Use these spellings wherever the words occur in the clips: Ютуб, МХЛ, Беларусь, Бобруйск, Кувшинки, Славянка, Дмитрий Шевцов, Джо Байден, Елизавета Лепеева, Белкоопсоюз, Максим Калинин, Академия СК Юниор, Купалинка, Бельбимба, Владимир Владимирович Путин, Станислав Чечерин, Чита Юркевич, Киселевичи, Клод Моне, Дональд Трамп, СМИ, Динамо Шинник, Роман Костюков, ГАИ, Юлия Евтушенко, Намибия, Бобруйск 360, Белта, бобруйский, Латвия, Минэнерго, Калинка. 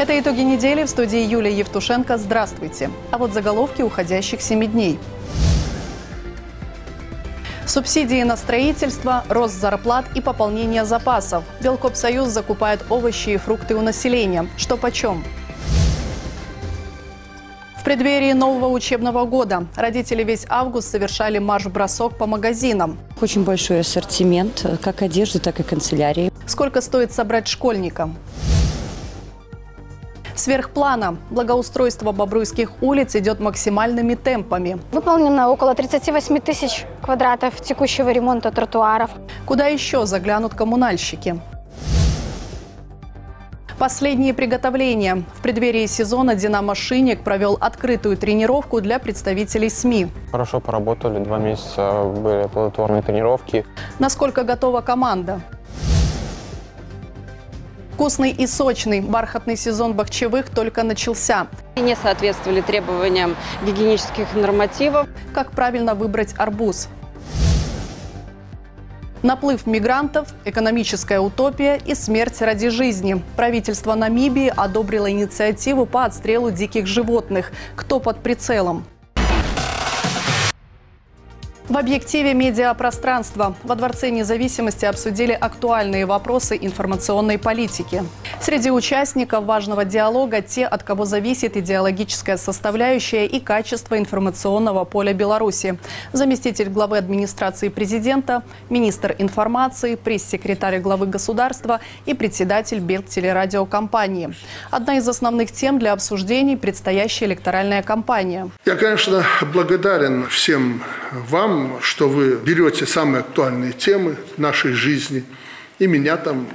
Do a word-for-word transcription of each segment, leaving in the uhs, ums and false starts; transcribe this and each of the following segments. Это итоги недели. В студии Юлия Евтушенко. Здравствуйте. А вот заголовки уходящих семи дней. Субсидии на строительство, рост зарплат и пополнение запасов. Белкоопсоюз закупает овощи и фрукты у населения. Что почем? В преддверии нового учебного года родители весь август совершали марш-бросок по магазинам. Очень большой ассортимент, как одежды, так и канцелярии. Сколько стоит собрать школьника? Сверхплана. Благоустройство бобруйских улиц идет максимальными темпами. Выполнено около тридцати восьми тысяч квадратов текущего ремонта тротуаров. Куда еще заглянут коммунальщики? Последние приготовления. В преддверии сезона «Динамо» Шинник провел открытую тренировку для представителей СМИ. Хорошо поработали, два месяца были плодотворные тренировки. Насколько готова команда? Вкусный и сочный бархатный сезон бахчевых только начался. Не соответствовали требованиям гигиенических нормативов. Как правильно выбрать арбуз? Наплыв мигрантов, экономическая утопия и смерть ради жизни. Правительство Намибии одобрило инициативу по отстрелу диких животных. Кто под прицелом? В объективе медиапространства во Дворце независимости обсудили актуальные вопросы информационной политики. Среди участников важного диалога те, от кого зависит идеологическая составляющая и качество информационного поля Беларуси. Заместитель главы администрации президента, министр информации, пресс-секретарь главы государства и председатель Белтелерадиокомпании. Одна из основных тем для обсуждений – предстоящая электоральная кампания. Я, конечно, благодарен всем вам, что вы берете самые актуальные темы нашей жизни. И меня там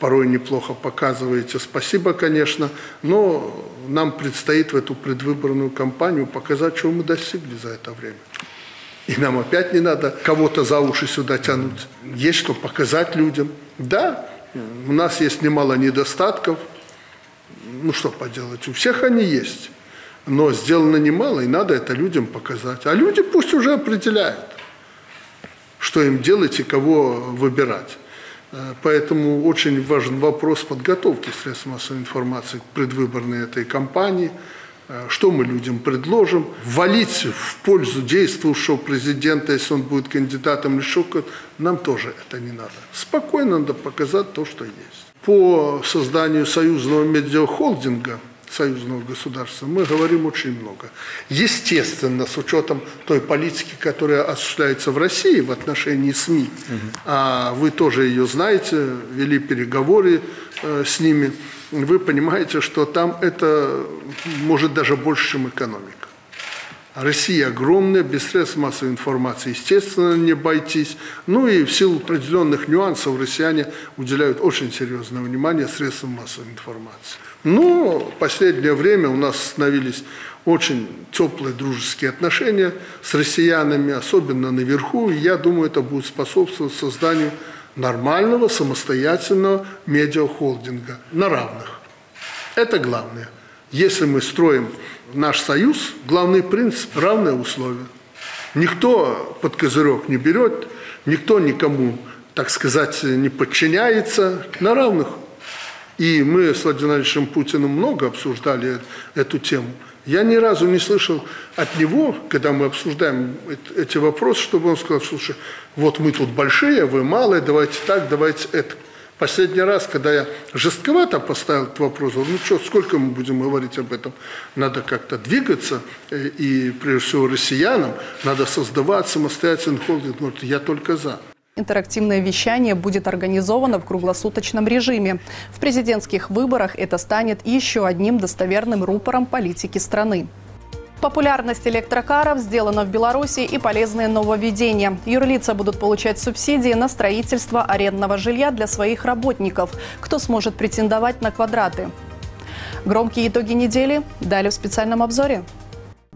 порой неплохо показываете. Спасибо, конечно. Но нам предстоит в эту предвыборную кампанию показать, чего мы достигли за это время. И нам опять не надо кого-то за уши сюда тянуть. Есть что показать людям. Да, у нас есть немало недостатков. Ну что поделать, у всех они есть. Но сделано немало, и надо это людям показать. А люди пусть уже определяют, что им делать и кого выбирать. Поэтому очень важен вопрос подготовки средств массовой информации к предвыборной этой кампании. Что мы людям предложим? Валить в пользу действующего президента, если он будет кандидатом или шоком, нам тоже это не надо. Спокойно надо показать то, что есть. По созданию союзного медиахолдинга, союзного государства, мы говорим очень много. Естественно, с учетом той политики, которая осуществляется в России в отношении СМИ, угу. а вы тоже ее знаете, вели переговоры э, с ними, вы понимаете, что там это может даже больше, чем экономика. Россия огромная, без средств массовой информации, естественно, не обойтись. Ну и в силу определенных нюансов россияне уделяют очень серьезное внимание средствам массовой информации. Но в последнее время у нас становились очень теплые дружеские отношения с россиянами, особенно наверху. И я думаю, это будет способствовать созданию нормального, самостоятельного медиахолдинга на равных. Это главное. Если мы строим наш союз, главный принцип – равные условия. Никто под козырек не берет, никто никому, так сказать, не подчиняется, на равных. И мы с Владимиром Владимировичем Путиным много обсуждали эту тему. Я ни разу не слышал от него, когда мы обсуждаем эти вопросы, чтобы он сказал: слушай, вот мы тут большие, вы малые, давайте так, давайте это. Последний раз, когда я жестковато поставил этот вопрос, ну что, сколько мы будем говорить об этом? Надо как-то двигаться, и прежде всего россиянам надо создавать самостоятельный холдинг. Говорит, я только за. Интерактивное вещание будет организовано в круглосуточном режиме. В президентских выборах это станет еще одним достоверным рупором политики страны. Популярность электрокаров сделана в Беларуси и полезные нововведения. Юрлица будут получать субсидии на строительство арендного жилья для своих работников. Кто сможет претендовать на квадраты? Громкие итоги недели далее в специальном обзоре.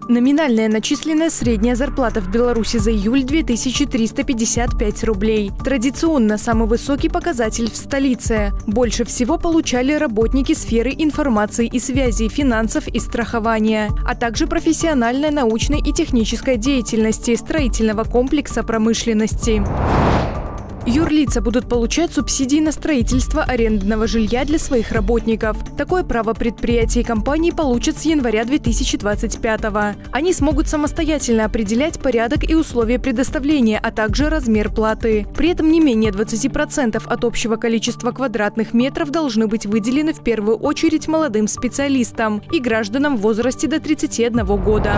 Номинальная начисленная средняя зарплата в Беларуси за июль – две тысячи триста пятьдесят пять рублей. Традиционно самый высокий показатель в столице. Больше всего получали работники сферы информации и связи, финансов и страхования, а также профессиональной, научной и технической деятельности, строительного комплекса, промышленности. Юрлица будут получать субсидии на строительство арендного жилья для своих работников. Такое право предприятия и компании получат с января две тысячи двадцать пятого. Они смогут самостоятельно определять порядок и условия предоставления, а также размер платы. При этом не менее двадцати процентов от общего количества квадратных метров должны быть выделены в первую очередь молодым специалистам и гражданам в возрасте до тридцати одного года.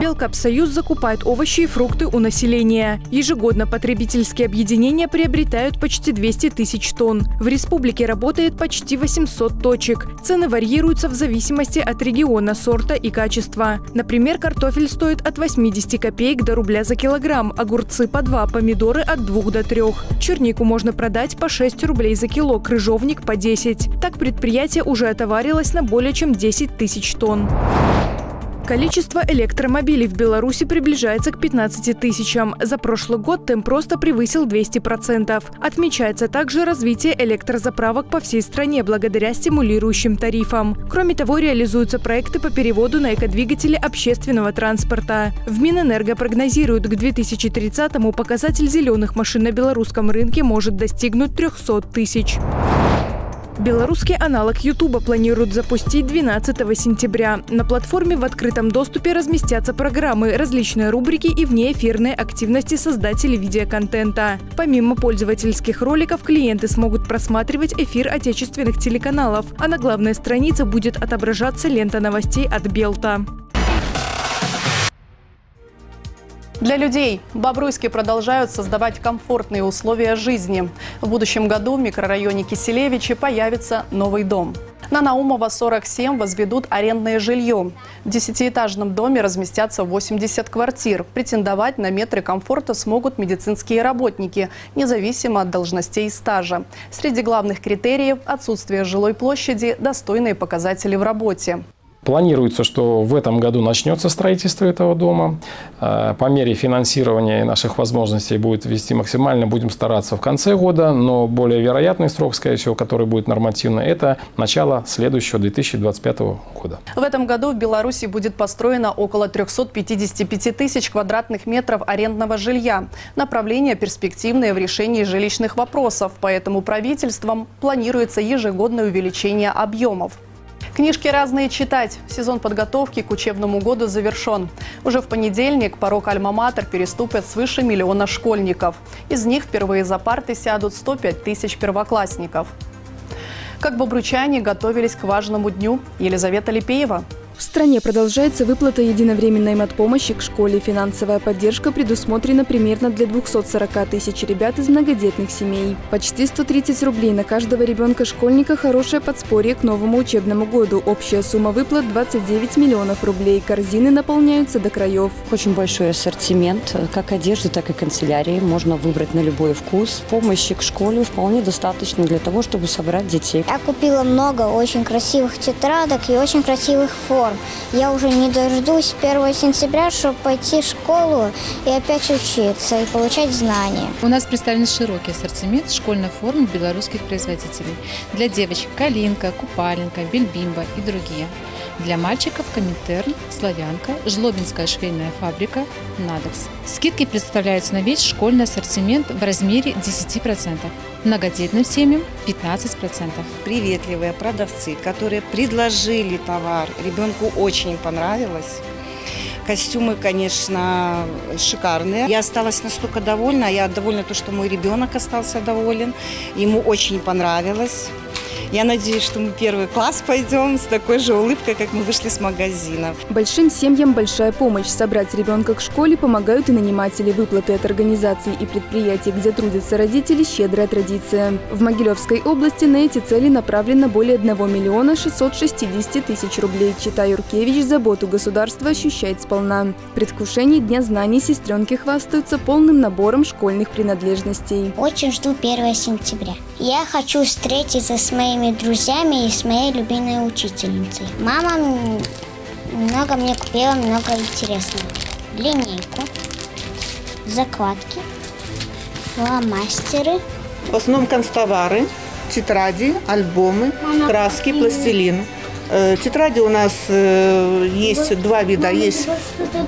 Белкоопсоюз закупает овощи и фрукты у населения. Ежегодно потребительские объединения приобретают почти двести тысяч тонн. В республике работает почти восемьсот точек. Цены варьируются в зависимости от региона, сорта и качества. Например, картофель стоит от восьмидесяти копеек до рубля за килограмм, огурцы по два, помидоры от двух до трёх. Чернику можно продать по шесть рублей за кило, крыжовник по десять. Так предприятие уже отоварилось на более чем десять тысяч тонн. Количество электромобилей в Беларуси приближается к пятнадцати тысячам. За прошлый год темп роста превысил двести процентов. Отмечается также развитие электрозаправок по всей стране благодаря стимулирующим тарифам. Кроме того, реализуются проекты по переводу на экодвигатели общественного транспорта. В Минэнерго прогнозируют, к две тысячи тридцатому показатель зеленых машин на белорусском рынке может достигнуть трёхсот тысяч. Белорусский аналог Ютуба планируют запустить двенадцатого сентября. На платформе в открытом доступе разместятся программы, различные рубрики и внеэфирные активности создателей видеоконтента. Помимо пользовательских роликов, клиенты смогут просматривать эфир отечественных телеканалов, а на главной странице будет отображаться лента новостей от Белта. Для людей в Бобруйске продолжают создавать комфортные условия жизни. В будущем году в микрорайоне Киселевичи появится новый дом. На Наумова сорок семь возведут арендное жилье. В десятиэтажном доме разместятся восемьдесят квартир. Претендовать на метры комфорта смогут медицинские работники, независимо от должностей и стажа. Среди главных критериев – отсутствие жилой площади, достойные показатели в работе. Планируется, что в этом году начнется строительство этого дома. По мере финансирования наших возможностей будет вести максимально. Будем стараться в конце года, но более вероятный срок, скорее всего, который будет нормативно, это начало следующего две тысячи двадцать пятого года. В этом году в Беларуси будет построено около трёхсот пятидесяти пяти тысяч квадратных метров арендного жилья. Направление перспективное в решении жилищных вопросов, поэтому правительством планируется ежегодное увеличение объемов. Книжки разные читать. Сезон подготовки к учебному году завершен. Уже в понедельник порог Альма-Матер переступят свыше миллиона школьников. Из них впервые за парты сядут сто пять тысяч первоклассников. Как бобручане готовились к важному дню? Елизавета Лепеева. В стране продолжается выплата единовременной матпомощи к школе. Финансовая поддержка предусмотрена примерно для двухсот сорока тысяч ребят из многодетных семей. Почти сто тридцать рублей на каждого ребенка-школьника – хорошее подспорье к новому учебному году. Общая сумма выплат – двадцать девять миллионов рублей. Корзины наполняются до краев. Очень большой ассортимент, как одежды, так и канцелярии. Можно выбрать на любой вкус. Помощи к школе вполне достаточно для того, чтобы собрать детей. Я купила много очень красивых тетрадок и очень красивых форм. Я уже не дождусь первого сентября, чтобы пойти в школу и опять учиться и получать знания. У нас представлен широкий ассортимент школьных форм белорусских производителей. Для девочек – Калинка, Купалинка, Бельбимба и другие. Для мальчиков – Коминтерн, Славянка, Жлобинская швейная фабрика, Надекс. Скидки представляются на весь школьный ассортимент в размере десяти процентов. Многодетным семьям – пятнадцать процентов. Приветливые продавцы, которые предложили товар, ребенку очень понравилось. Костюмы, конечно, шикарные. Я осталась настолько довольна, я довольна то, что мой ребенок остался доволен. Ему очень понравилось. Я надеюсь, что мы первый класс пойдем с такой же улыбкой, как мы вышли с магазина. Большим семьям большая помощь. Собрать ребенка к школе помогают и наниматели. Выплаты от организаций и предприятий, где трудятся родители, щедрая традиция. В Могилевской области на эти цели направлено более одного миллиона шестисот шестидесяти тысяч рублей. Чита Юркевич заботу государства ощущает сполна. Предвкушение Дня знаний сестренки хвастаются полным набором школьных принадлежностей. Очень жду первого сентября. Я хочу встретиться с моими друзьями и с моей любимой учительницей. Мама много мне купила, много интересного. Линейку, закладки, фломастеры. В основном канцтовары, тетради, альбомы, краски, пластилин. Тетради у нас есть два вида. Есть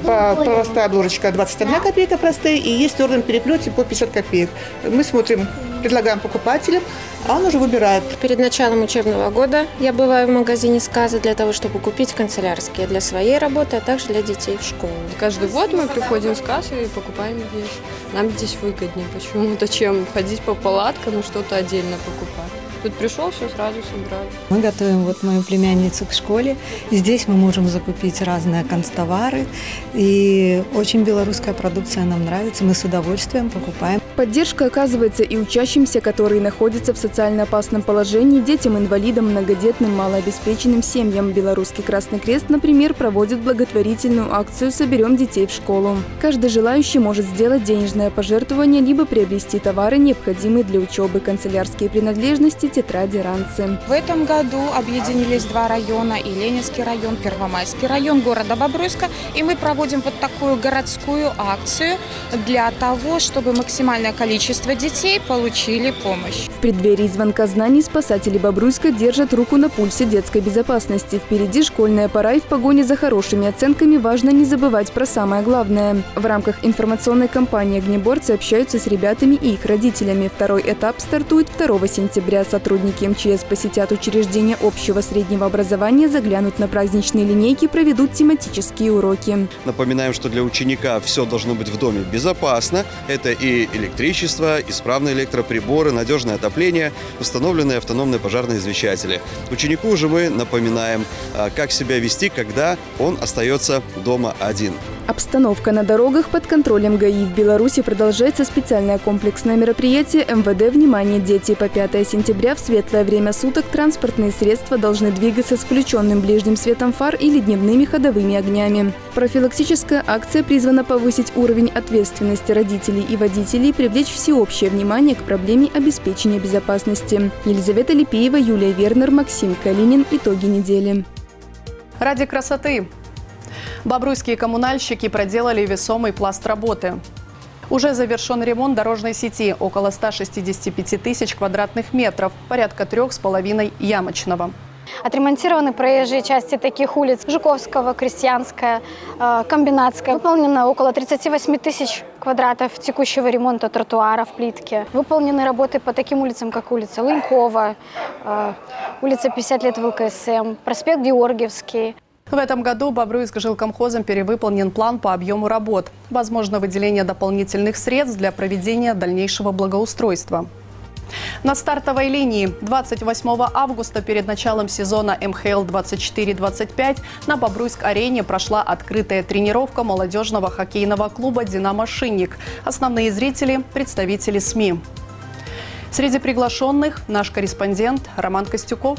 простая обложечка двадцать одна копейка простые, и есть в твердом переплете по пятьдесят копеек. Мы смотрим, предлагаем покупателям, а он уже выбирает. Перед началом учебного года я бываю в магазине «Сказа» для того, чтобы купить канцелярские для своей работы, а также для детей в школу. Каждый год мы приходим в «Сказу» и покупаем вещи. Нам здесь выгоднее почему-то, чем ходить по палаткам и что-то отдельно покупать. Тут пришел, все сразу собрали. Мы готовим вот мою племянницу к школе. И здесь мы можем закупить разные канцтовары. И очень белорусская продукция нам нравится. Мы с удовольствием покупаем. Поддержка оказывается и учащимся, которые находятся в социально опасном положении, детям, инвалидам, многодетным, малообеспеченным семьям. Белорусский Красный Крест, например, проводит благотворительную акцию «Соберем детей в школу». Каждый желающий может сделать денежное пожертвование, либо приобрести товары, необходимые для учебы, канцелярские принадлежности, тетради, ранцы. В этом году объединились два района, и Ленинский район, Первомайский район города Бобруйска, и мы проводим вот такую городскую акцию для того, чтобы максимально количество детей получили помощь. В преддверии звонка знаний спасатели Бобруйска держат руку на пульсе детской безопасности. Впереди школьная пора, и в погоне за хорошими оценками важно не забывать про самое главное. В рамках информационной кампании огнеборцы общаются с ребятами и их родителями. Второй этап стартует второго сентября. Сотрудники эм че эс посетят учреждения общего среднего образования, заглянут на праздничные линейки, проведут тематические уроки. Напоминаем, что для ученика все должно быть в доме безопасно. Это и электричество, Электричество, исправные электроприборы, надежное отопление, установленные автономные пожарные извещатели. Ученику же мы напоминаем, как себя вести, когда он остается дома один. Обстановка на дорогах под контролем ГАИ. В Беларуси продолжается специальное комплексное мероприятие эм вэ дэ «Внимание, дети». По пятое сентября в светлое время суток транспортные средства должны двигаться с включенным ближним светом фар или дневными ходовыми огнями. Профилактическая акция призвана повысить уровень ответственности родителей и водителей, привлечь всеобщее внимание к проблеме обеспечения безопасности. Елизавета Лепеева, Юлия Вернер, Максим Калинин. Итоги недели. Ради красоты. Бобруйские коммунальщики проделали весомый пласт работы. Уже завершен ремонт дорожной сети – около ста шестидесяти пяти тысяч квадратных метров, порядка трех с половиной ямочного. Отремонтированы проезжие части таких улиц – Жуковского, Крестьянская, Комбинатская. Выполнено около тридцати восьми тысяч квадратов текущего ремонта тротуаров, плитки. Выполнены работы по таким улицам, как улица Лынькова, улица пятьдесят лет вэ ка эс эм, проспект Георгиевский. В этом году Бобруйск жилкомхозом перевыполнен план по объему работ. Возможно выделение дополнительных средств для проведения дальнейшего благоустройства. На стартовой линии двадцать восьмого августа перед началом сезона эм ха эл двадцать четыре двадцать пять на Бобруйск-арене прошла открытая тренировка молодежного хоккейного клуба «Динамо Шинник». Основные зрители – представители эс эм и. Среди приглашенных наш корреспондент Роман Костюков.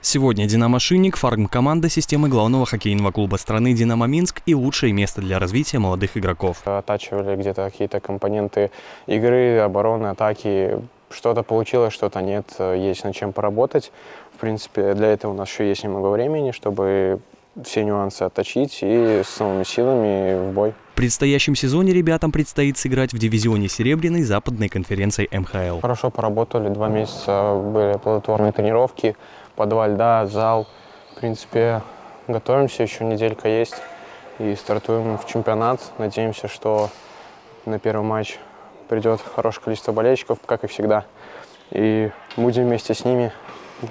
Сегодня «Динамо Шинник» – фарм-команда системы главного хоккейного клуба страны «Динамо Минск» и лучшее место для развития молодых игроков. Оттачивали где-то какие-то компоненты игры, обороны, атаки. Что-то получилось, что-то нет. Есть над чем поработать. В принципе, для этого у нас еще есть немного времени, чтобы все нюансы отточить и с новыми силами в бой. В предстоящем сезоне ребятам предстоит сыграть в дивизионе Серебряной Западной конференции эм ха эл. Хорошо поработали. Два месяца были плодотворные тренировки. Подвал, да, зал. В принципе, готовимся, еще неделька есть. И стартуем в чемпионат. Надеемся, что на первый матч придет хорошее количество болельщиков, как и всегда. И будем вместе с ними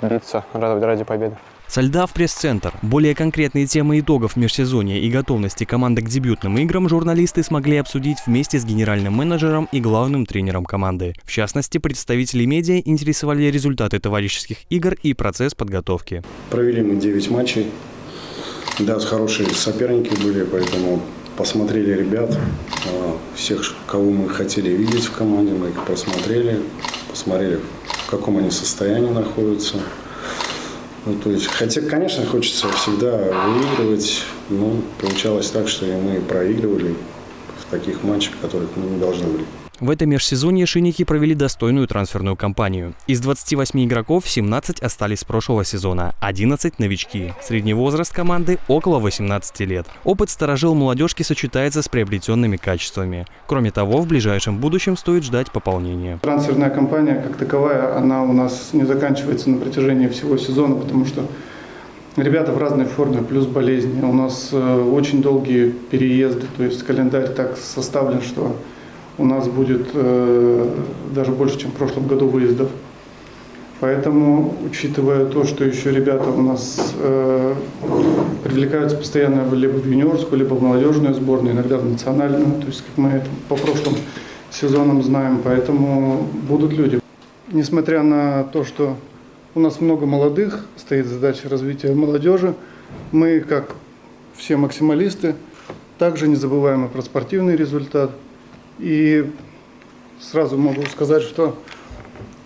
биться ради победы. Со льда в пресс-центр. Более конкретные темы итогов межсезонья и готовности команды к дебютным играм журналисты смогли обсудить вместе с генеральным менеджером и главным тренером команды. В частности, представители медиа интересовали результаты товарищеских игр и процесс подготовки. Провели мы девять матчей. Да, хорошие соперники были, поэтому посмотрели ребят. Всех, кого мы хотели видеть в команде, мы их просмотрели, посмотрели, в каком они состоянии находятся. Ну, то есть, хотя, конечно, хочется всегда выигрывать, но получалось так, что и мы проигрывали в таких матчах, которых мы не должны были. В этом межсезонье «Шинники» провели достойную трансферную кампанию. Из двадцати восьми игроков семнадцать остались с прошлого сезона, одиннадцать – новички. Средний возраст команды – около восемнадцати лет. Опыт старожил молодежки сочетается с приобретенными качествами. Кроме того, в ближайшем будущем стоит ждать пополнения. Трансферная кампания, как таковая, она у нас не заканчивается на протяжении всего сезона, потому что ребята в разной форме, плюс болезни. У нас очень долгие переезды, то есть календарь так составлен, что у нас будет э, даже больше, чем в прошлом году выездов. Поэтому, учитывая то, что еще ребята у нас э, привлекаются постоянно либо в юниорскую, либо в молодежную сборную, иногда в национальную, то есть как мы это по прошлым сезонам знаем, поэтому будут люди. Несмотря на то, что у нас много молодых, стоит задача развития молодежи, мы, как все максималисты, также не забываем и про спортивный результат. И сразу могу сказать, что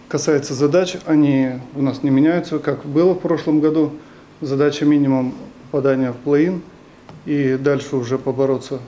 касается задач, они у нас не меняются, как было в прошлом году. Задача минимум попадания в плей-ин и дальше уже побороться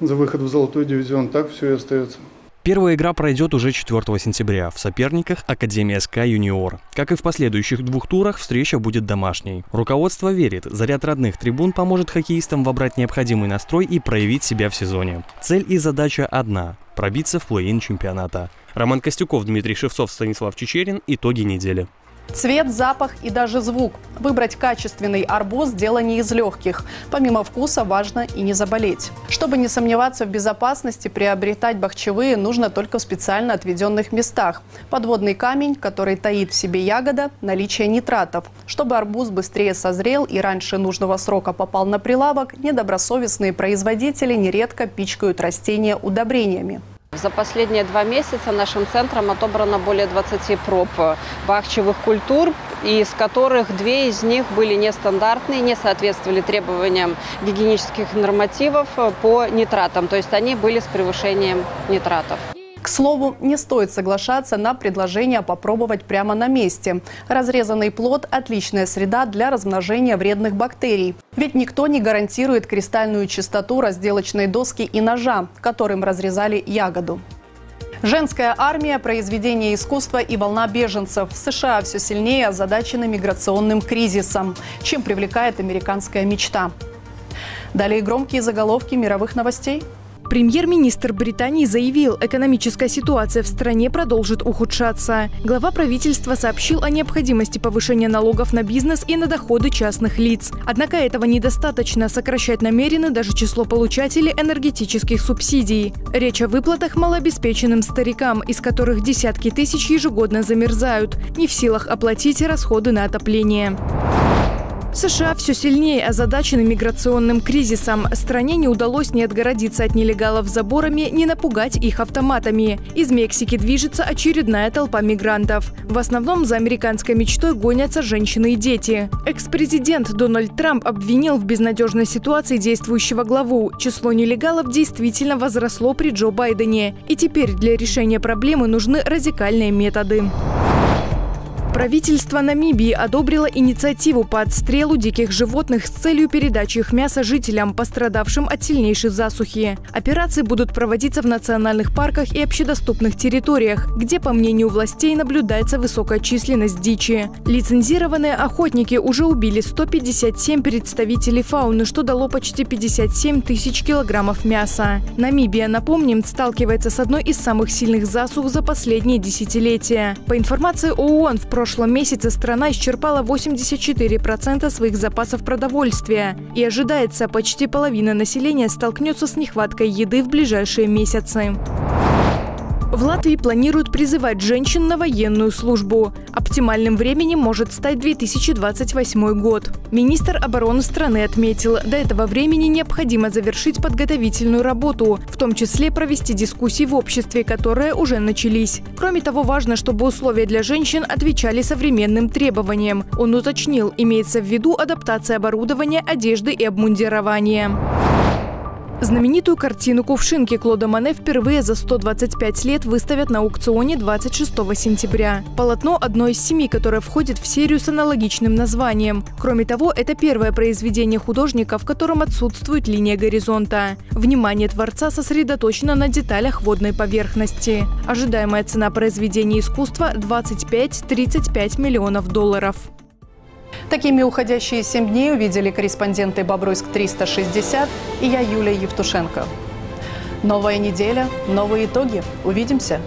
за выход в золотой дивизион. Так все и остается. Первая игра пройдет уже четвёртого сентября. В соперниках Академия СК Юниор. Как и в последующих двух турах, встреча будет домашней. Руководство верит, заряд родных трибун поможет хоккеистам вобрать необходимый настрой и проявить себя в сезоне. Цель и задача одна – пробиться в плей-ин чемпионата. Роман Костюков, Дмитрий Шевцов, Станислав Чечерин. Итоги недели. Цвет, запах и даже звук. Выбрать качественный арбуз – дело не из легких. Помимо вкуса важно и не заболеть. Чтобы не сомневаться в безопасности, приобретать бахчевые нужно только в специально отведенных местах. Подводный камень, который таит в себе ягода – наличие нитратов. Чтобы арбуз быстрее созрел и раньше нужного срока попал на прилавок, недобросовестные производители нередко пичкают растения удобрениями. За последние два месяца нашим центром отобрано более двадцати проб бахчевых культур, из которых две из них были нестандартные, не соответствовали требованиям гигиенических нормативов по нитратам. То есть они были с превышением нитратов. К слову, не стоит соглашаться на предложение попробовать прямо на месте. Разрезанный плод – отличная среда для размножения вредных бактерий. Ведь никто не гарантирует кристальную чистоту разделочной доски и ножа, которым разрезали ягоду. Женская армия, произведение искусства и волна беженцев. В США все сильнее озадачены миграционным кризисом, чем привлекает американская мечта. Далее громкие заголовки мировых новостей. Премьер-министр Британии заявил, экономическая ситуация в стране продолжит ухудшаться. Глава правительства сообщил о необходимости повышения налогов на бизнес и на доходы частных лиц. Однако этого недостаточно, сокращать намерены даже число получателей энергетических субсидий. Речь о выплатах малообеспеченным старикам, из которых десятки тысяч ежегодно замерзают, не в силах оплатить расходы на отопление. США все сильнее озадачены миграционным кризисом. Стране не удалось ни отгородиться от нелегалов заборами, ни напугать их автоматами. Из Мексики движется очередная толпа мигрантов. В основном за американской мечтой гонятся женщины и дети. Экс-президент Дональд Трамп обвинил в безнадежной ситуации действующего главу. Число нелегалов действительно возросло при Джо Байдене. И теперь для решения проблемы нужны радикальные методы. Правительство Намибии одобрило инициативу по отстрелу диких животных с целью передачи их мяса жителям, пострадавшим от сильнейшей засухи. Операции будут проводиться в национальных парках и общедоступных территориях, где, по мнению властей, наблюдается высокая численность дичи. Лицензированные охотники уже убили сто пятьдесят семь представителей фауны, что дало почти пятьдесят семь тысяч килограммов мяса. Намибия, напомним, сталкивается с одной из самых сильных засух за последние десятилетия. По информации ООН, в прошлом В прошлом месяце страна исчерпала восемьдесят четыре процента своих запасов продовольствия. И ожидается, почти половина населения столкнется с нехваткой еды в ближайшие месяцы. В Латвии планируют призывать женщин на военную службу. Оптимальным временем может стать две тысячи двадцать восьмой год. Министр обороны страны отметил, до этого времени необходимо завершить подготовительную работу, в том числе провести дискуссии в обществе, которые уже начались. Кроме того, важно, чтобы условия для женщин отвечали современным требованиям. Он уточнил, имеется в виду адаптация оборудования, одежды и обмундирования. Знаменитую картину «Кувшинки» Клода Моне впервые за сто двадцать пять лет выставят на аукционе двадцать шестого сентября. Полотно – одно из семи, которое входит в серию с аналогичным названием. Кроме того, это первое произведение художника, в котором отсутствует линия горизонта. Внимание творца сосредоточено на деталях водной поверхности. Ожидаемая цена произведения искусства – двадцать пять — тридцать пять миллионов долларов. Такими уходящие семь дней увидели корреспонденты «Бобруйск триста шестьдесят» и я, Юлия Евтушенко. Новая неделя, новые итоги. Увидимся!